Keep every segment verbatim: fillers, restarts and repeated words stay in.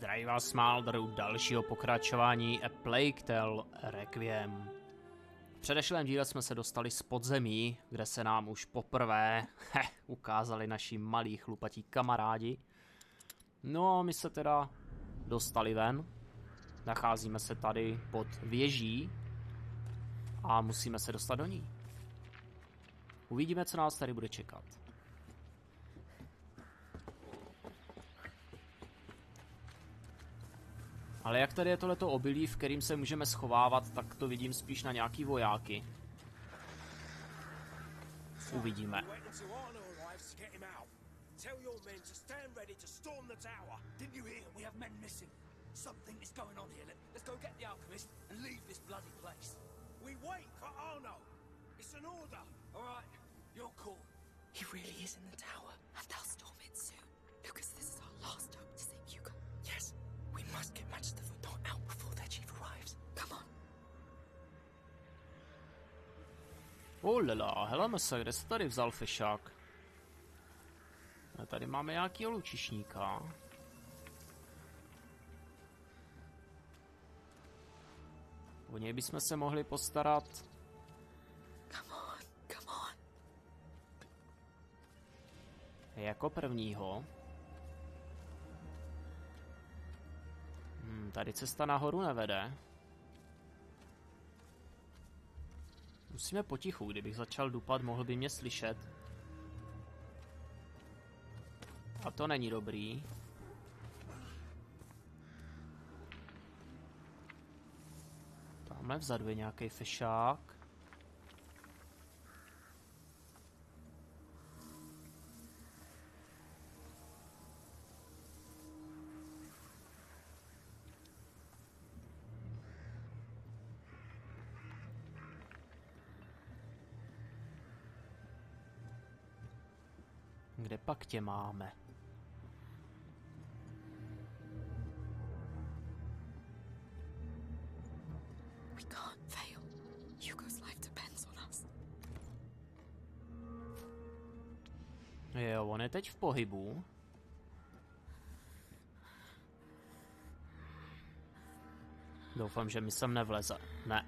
Zdraví vás Muldere u dalšího pokračování A Plague Tale: Requiem. V předešlém díle jsme se dostali z podzemí, kde se nám už poprvé he, ukázali naši malí chlupatí kamarádi. No a my se teda dostali ven. Nacházíme se tady pod věží a musíme se dostat do ní. Uvidíme, co nás tady bude čekat. Ale jak tady je tohleto obilí, v kterým se můžeme schovávat, tak to vidím spíš na nějaký vojáky. Uvidíme. He really is in the tower, and they'll storm it soon. Lucas, this is our last hope to save Hugo. Yes, we must get Magister Vaudin out before their chief arrives. Come on. Oh la la, heleme se, kde se tady vzal fešák? A tady máme nějakýho lučišníka. O něj bychom se mohli postarat. Jako prvního. Hmm, tady cesta nahoru nevede. Musíme potichu, kdybych začal dupat, mohl by mě slyšet. A to není dobrý. Tamhle vzadu je nějaký fešák. Kde pak tě máme? We can't fail. Hugo's life depends on us. Jo, on je teď v pohybu. Doufám, že mi sem nevleze. Ne.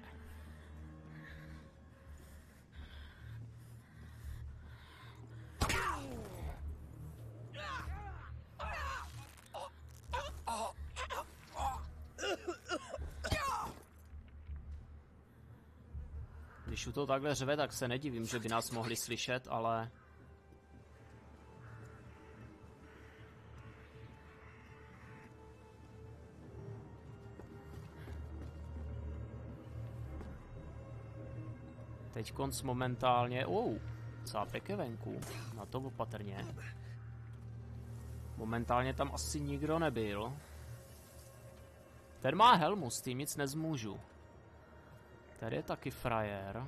Když u toho takhle řve, tak se nedivím, že by nás mohli slyšet, ale... Teď konc momentálně... Ou, cápek je venku, na to opatrně. Momentálně tam asi nikdo nebyl. Ten má helmu, s tím nic nezmůžu. Tady je taky frajer.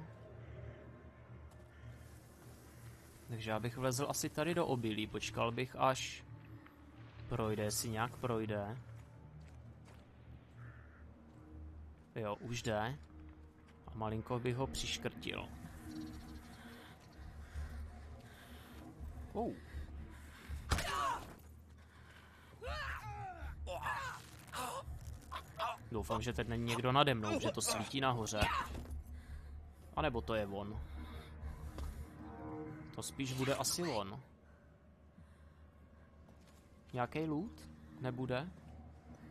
Takže já bych vlezl asi tady do obilí, počkal bych, až projde, si nějak projde. Jo, už jde. A malinko bych ho přiškrtil. Oh. Doufám, že teď není někdo nade mnou, že to svítí nahoře. A nebo to je on. To spíš bude asi on. Nějaký loot? Nebude?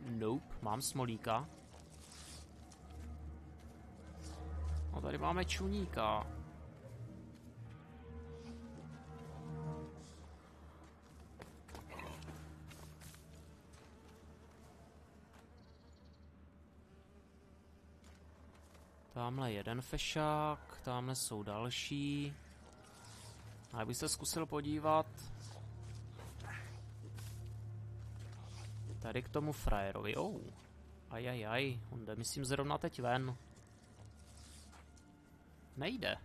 Nope, mám smolíka. No tady máme čuníka. Tamhle jeden fešák, tamhle jsou další. A já bych se zkusil podívat tady k tomu frajerovi. Oh, ajajaj, on jde, myslím, zrovna teď ven. Nejde.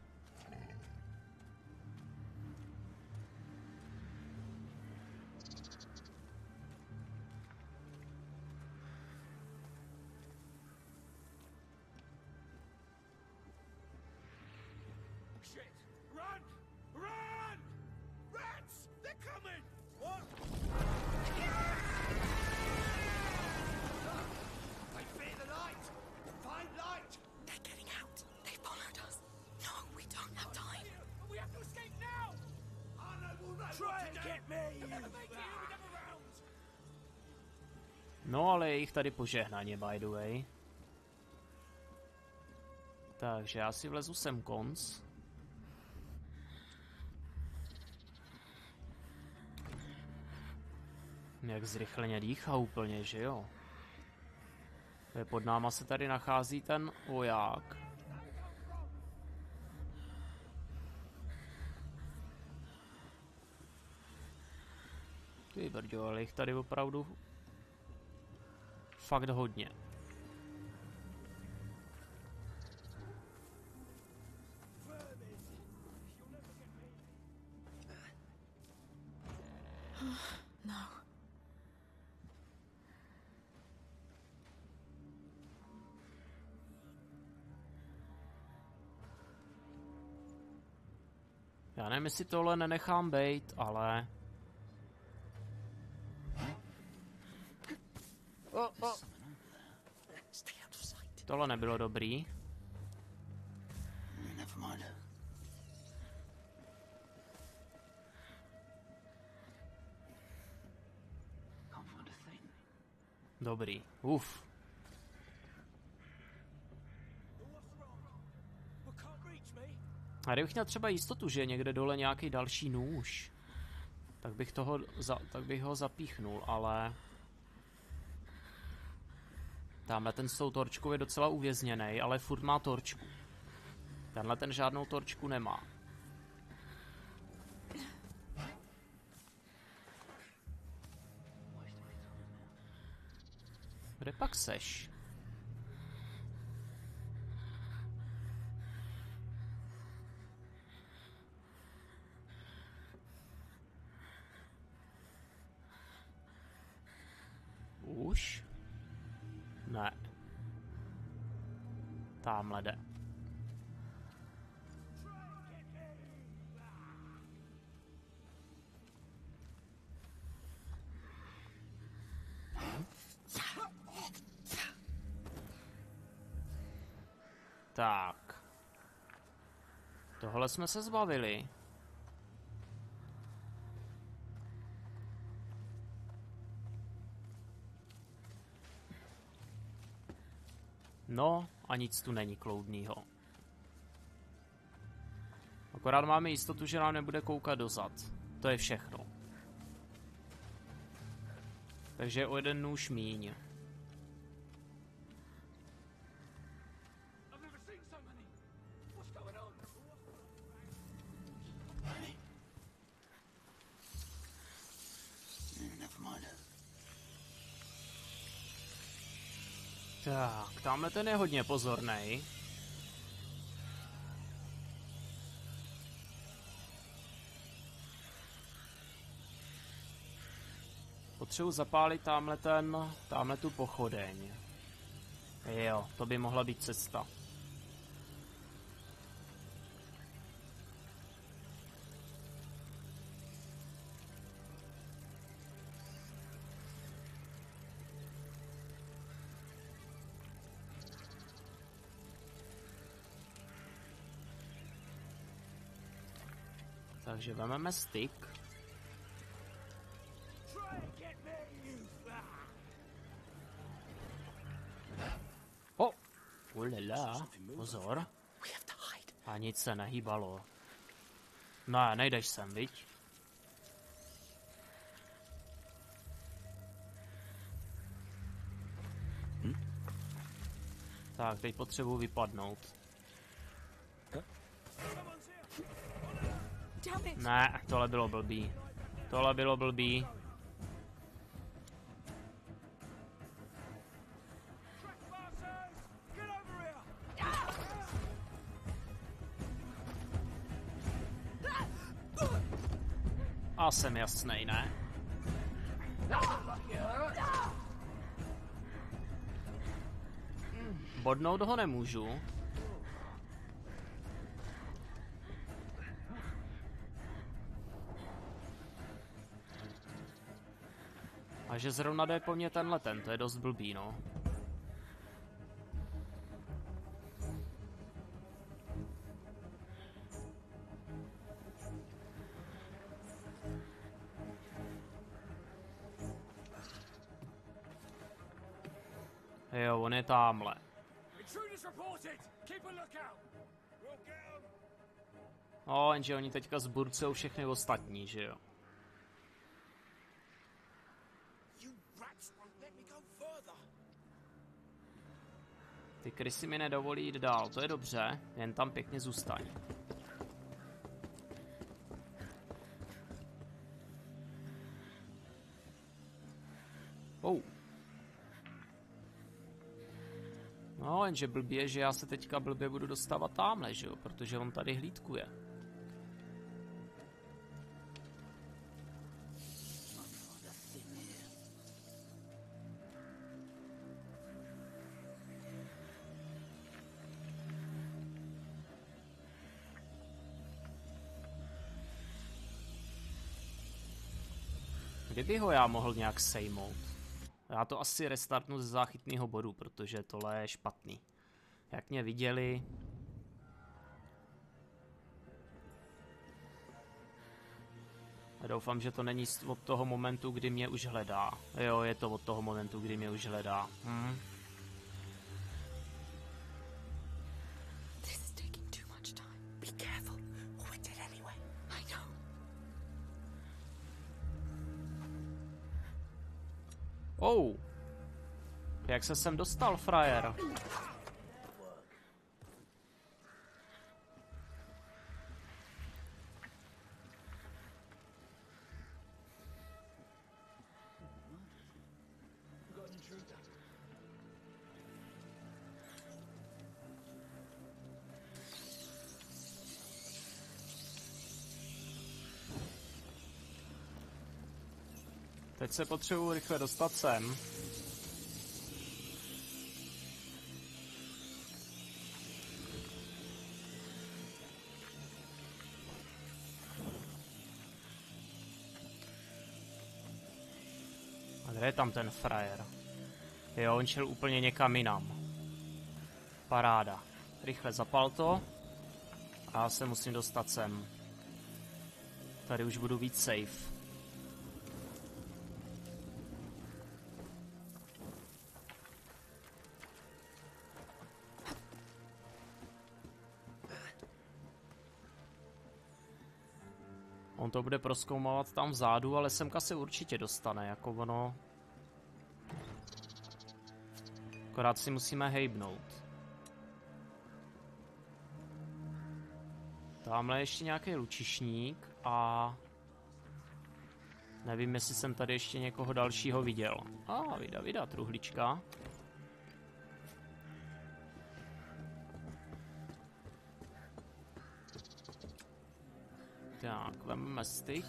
No, ale je jich tady požehnaně, by the way. Takže já si vlezu sem konc. Jak zrychleně dýchá úplně, že jo? Pod náma se tady nachází ten voják. Ty brďo, ale jich tady opravdu fakt hodně. Já nevím, jestli tohle nenechám bejt, ale... Oh, oh. Tohle nebylo dobrý. Dobrý, uf. A kdybych měl třeba jistotu, že je někde dole nějaký další nůž, tak bych, toho za, tak bych ho zapíchnul, ale... Tamhle ten s tou torčkou je docela uvězněný, ale furt má torčku. Tenhle ten žádnou torčku nemá. Kde pak seš? Už? Ne. Támhle jde. Tak. Tohle jsme se zbavili. No, a nic tu není kloudného. Akorát máme jistotu, že nám nebude koukat dozad. To je všechno. Takže o jeden nůž míň. Tak, tamhle ten je hodně pozornej. Potřebuji zapálit tamhle ten, tamhle tu pochodeň. Jo, to by mohla být cesta. Takže vememe styk. Oh, ulala, pozor. A nic se nehýbalo. No, nejdeš sem, viď? Hm? Tak, teď potřebuji vypadnout. Ne, tohle bylo blbý. Tohle bylo blbý. A jsem jasnej, ne? Bodnout ho nemůžu. A že zrovna jde po mně tenhle ten, to je dost blbý, no. Jo, on je támhle. No, jenže oni teďka zburcujou všechny ostatní, že jo. Ty krysy mi nedovolí jít dál, to je dobře, jen tam pěkně zůstaň. Oh. No, jenže blbě, že já se teďka blbě budu dostávat támhle, že jo, protože on tady hlídkuje. Kdyby ho já mohl nějak sejmout? Já to asi restartnu ze záchytného bodu, protože tohle je špatný. Jak mě viděli... Já doufám, že to není od toho momentu, kdy mě už hledá. Jo, je to od toho momentu, kdy mě už hledá. Hm. Oh. Jak se sem dostal, frajer? Teď se potřebuji rychle dostat sem. A kde je tam ten frajer? Jo, on šel úplně někam jinam. Paráda. Rychle zapal to. A já se musím dostat sem. Tady už budu víc safe. On to bude prozkoumávat tam vzadu, ale semka se určitě dostane, jako ono. Akorát si musíme hejbnout. Tamhle je ještě nějaký lučišník a... Nevím, jestli jsem tady ještě někoho dalšího viděl. A, ah, vida, vida, truhlička. Tak, vezmeme styk.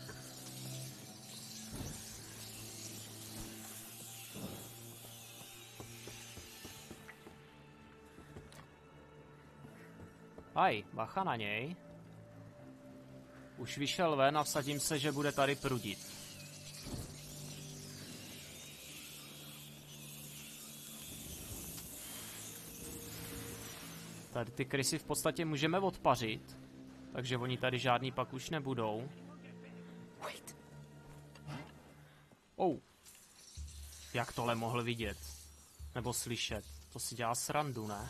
Aj, bacha na něj. Už vyšel ven a vsadím se, že bude tady prudit. Tady ty krysy v podstatě můžeme odpařit. Takže oni tady žádný pak už nebudou. Oh. Jak tohle mohl vidět? Nebo slyšet? To si dělá srandu, ne?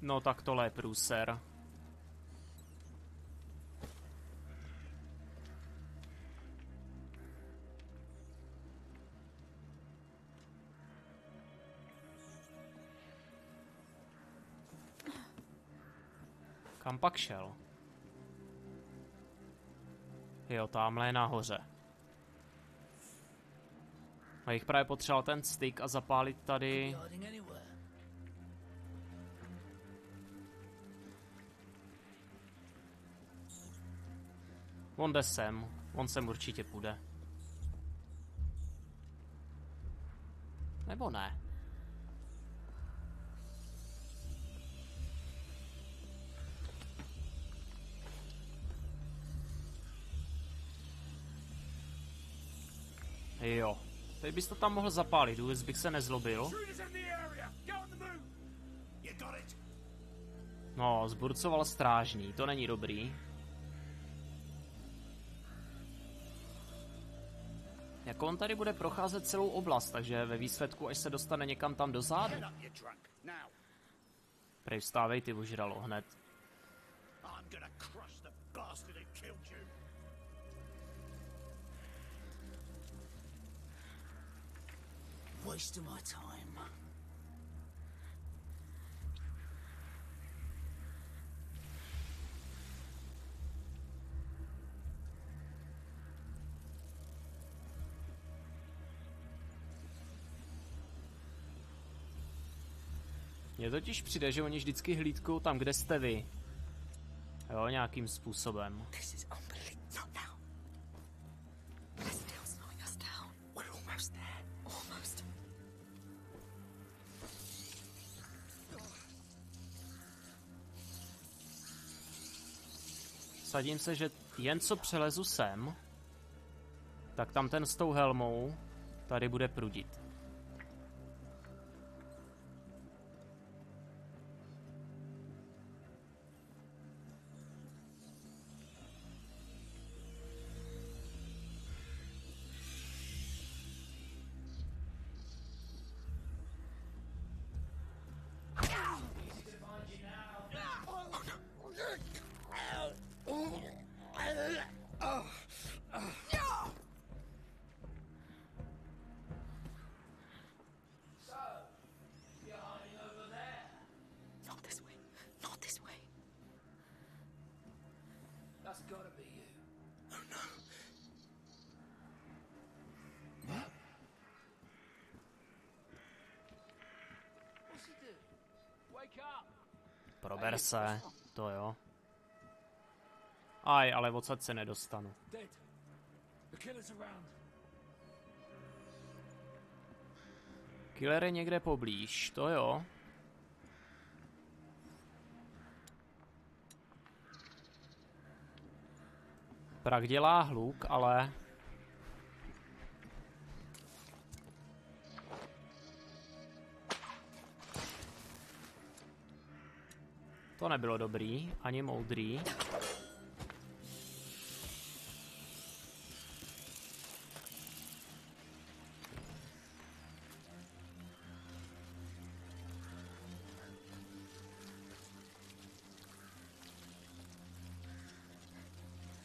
No tak tohle je průser. Kam pak šel? Jo, tamhle je nahoře. A jich právě potřeboval ten styk a zapálit tady... On jde sem. On sem určitě půjde. Nebo ne? Jo, teď bys to tam mohl zapálit, vůbec bych se nezlobil. No, zburcoval strážný, to není dobrý. Jako on tady bude procházet celou oblast, takže ve výsledku, až se dostane někam tam do zádu. Prej vstávej, ty ožralo, hned. Mně totiž přijde, že oni vždycky hlídkou tam, kde jste vy. Jo, nějakým způsobem. Sadím se, že jen co přelezu sem, tak tam ten s tou helmou tady bude prudit. Prober se, to jo. Aj, ale odsad se nedostanu. Killer je někde poblíž, to jo. Prach dělá hluk, ale... To nebylo dobrý, ani moudrý.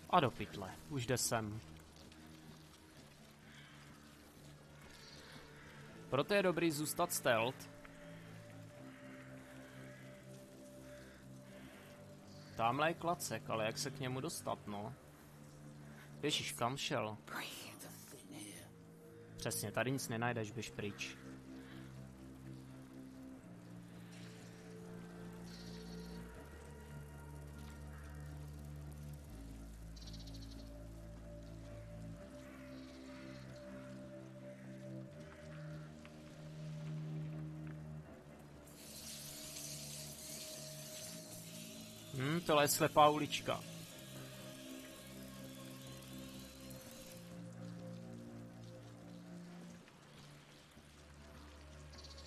A do pytle, už jde sem. Proto je dobrý zůstat stealth. Tamhle je klacek, ale jak se k němu dostat, no? Ježíš, kam šel? Přesně, tady nic nenajdeš, běž pryč. Hmm, tohle je slepá ulička.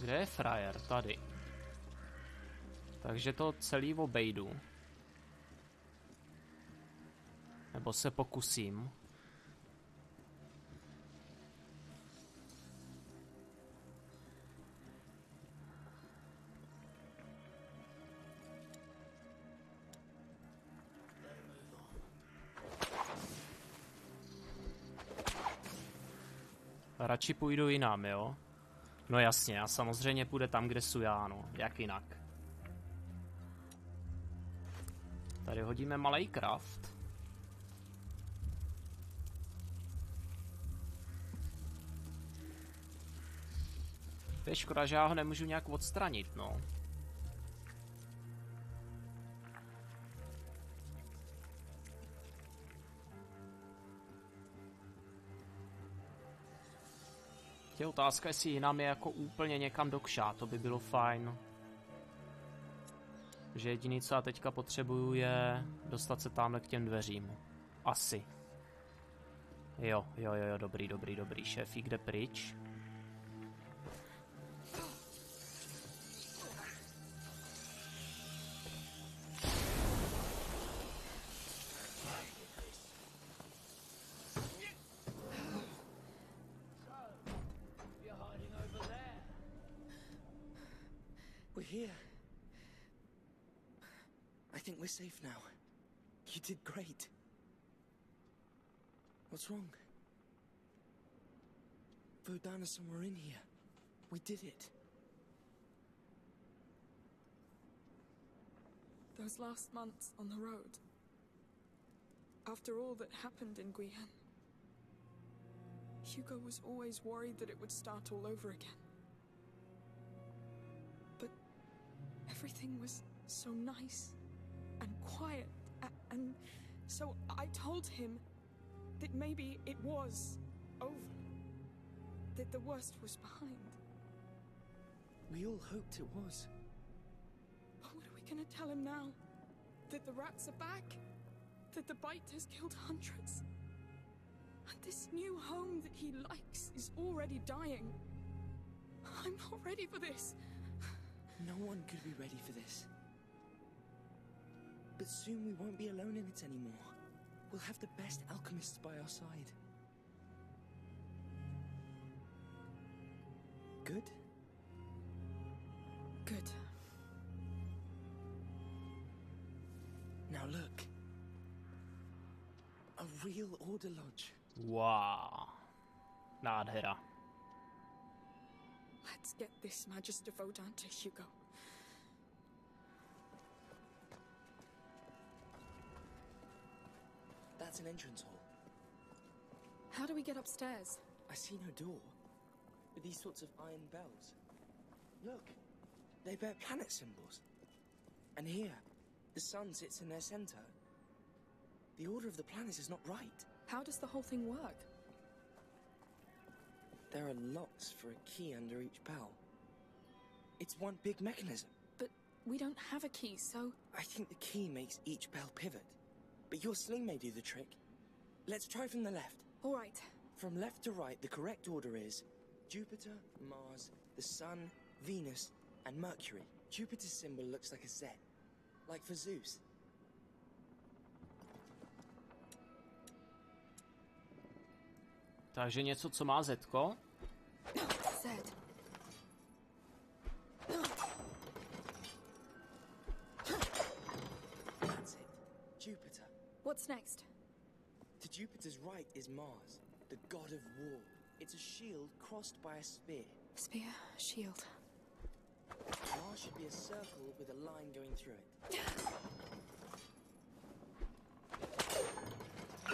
Kde je frajer? Tady. Takže to celý obejdu. Nebo se pokusím. Radši půjdu jinam, jo? No jasně, a samozřejmě půjde tam, kde jsou já, no. Jak jinak? Tady hodíme malej kraft. To je škoda, že já ho nemůžu nějak odstranit, no. Je otázka, jestli jinam je jako úplně někam do kša, to by bylo fajn. Že jediný, co já teďka potřebuju, je dostat se tamhle k těm dveřím. Asi. Jo, jo, jo, jo, dobrý, dobrý, dobrý, šéfí, kde pryč? here. I think we're safe now. You did great. What's wrong? Vaudin is somewhere in here. We did it. Those last months on the road. After all that happened in Guihan, Hugo was always worried that it would start all over again. But everything was so nice and quiet, and so I told him that maybe it was over, that the worst was behind. We all hoped it was. But what are we gonna tell him now? That the rats are back? That the bite has killed hundreds? And this new home that he likes is already dying. I'm not ready for this. No one could be ready for this. But soon we won't be alone in it anymore. We'll have the best alchemists by our side. Good? Good. Now look. A real order lodge. Wow. Not here. Let's get this Magister Vaudin to Hugo. That's an entrance hall. How do we get upstairs? I see no door. With these sorts of iron bells. Look, they bear planet symbols. And here, the sun sits in their center. The order of the planets is not right. How does the whole thing work? There are locks for a key under each bell. It's one big mechanism. But we don't have a key, so... I think the key makes each bell pivot. But your sling may do the trick. Let's try from the left. All right. From left to right, the correct order is Jupiter, Mars, the Sun, Venus, and Mercury. Jupiter's symbol looks like a Z, like for Zeus. Takže něco, co má zetko. That's it. Jupiter. What's next? To Jupiter's right is Mars, the god of war. It's a shield crossed by a spear. Spear, shield. Mars should be a circle with a line going through it.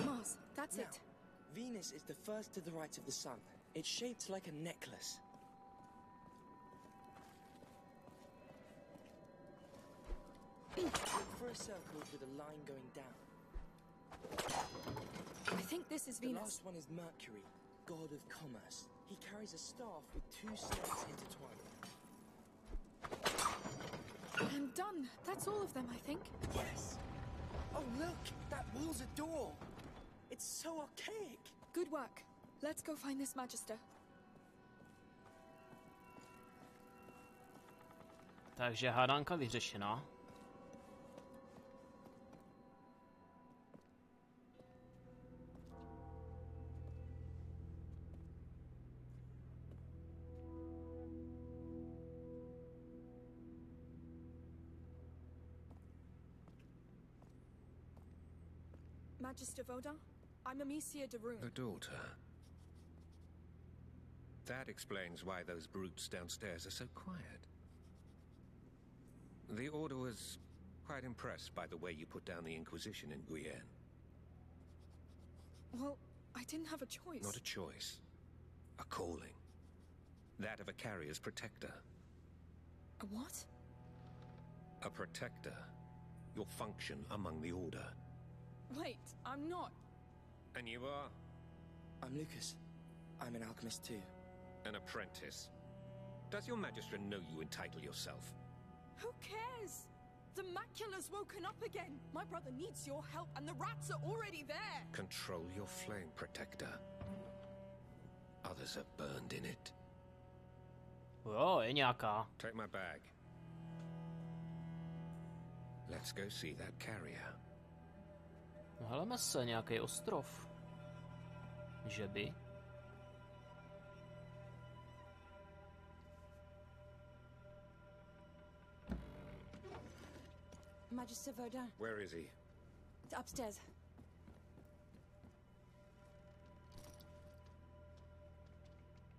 Mars, that's now, it. Venus is the first to the right of the sun. It's shaped like a necklace. Look for a circle with a line going down. I think this is Venus. The last one is Mercury, god of commerce. He carries a staff with two snakes intertwined. I'm done. That's all of them, I think. Yes. Oh, look! That wall's a door! It's so archaic! Good work. Let's go find this Magister. Takže hádanka vyřešená. Magister Vaudin? I'm Amicia de Rune. The daughter. That explains why those brutes downstairs are so quiet. The Order was quite impressed by the way you put down the Inquisition in Guihan. Well, I didn't have a choice. Not a choice. A calling. That of a carrier's protector. A what? A protector. Your function among the Order. Wait, I'm not. And you are? I'm Lucas. I'm an alchemist too. An apprentice. Does your Magister know you entitle yourself? Who cares? The macula's woken up again. My brother needs your help and the rats are already there. Control your flame, protector. Others are burned in it. Oh, Enyaka. Take my bag. Let's go see that carrier. Hledeme se nějaký ostrov. Že by. Magister Vaudin. Where is he? Upstairs.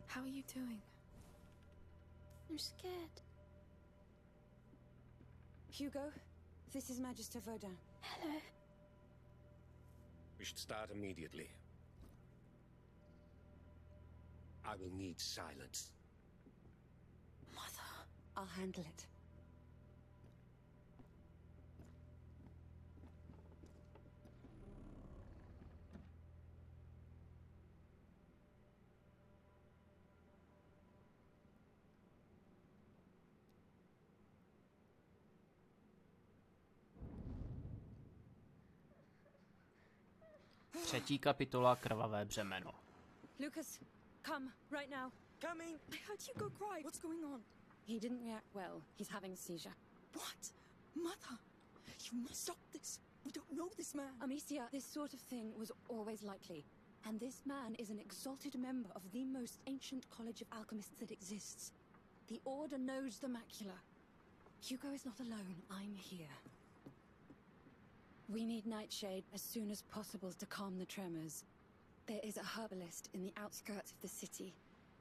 How are you doing? I'm scared. Hugo, this is Magister Vaudin. Hello. We should start immediately. I will need silence. Mother. I'll handle it. Třetí kapitola, krvavé břemeno. Lucas, come right now. Coming. I heard you go cry. What's going on? He didn't react well. He's having a seizure. What? Mother, you must stop this. We don't know this man. Amicia, this sort of thing was always likely. And this man is an exalted member of the most ancient college of alchemists that exists. The Order knows the macula. Hugo is not alone. I'm here. We need Nightshade as soon as possible to calm the tremors. There is a herbalist in the outskirts of the city.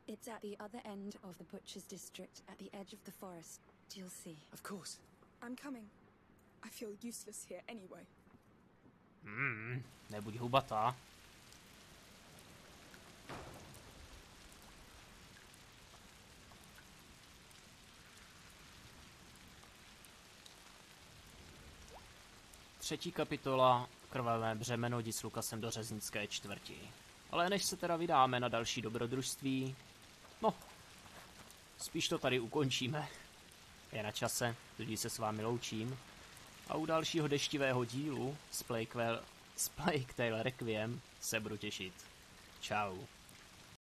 It's at the other end of the Butcher's district, at the edge of the forest. You'll see. Of course. I'm coming. I feel useless here anyway. Hmm, nebuď hubatá. Třetí kapitola, krvavé břemeno, jdi s Lucasem do řeznické čtvrti. Ale než se teda vydáme na další dobrodružství, no, spíš to tady ukončíme. Je na čase, tudíž se s vámi loučím. A u dalšího deštivého dílu z Plague Tale Requiem se budu těšit. Čau.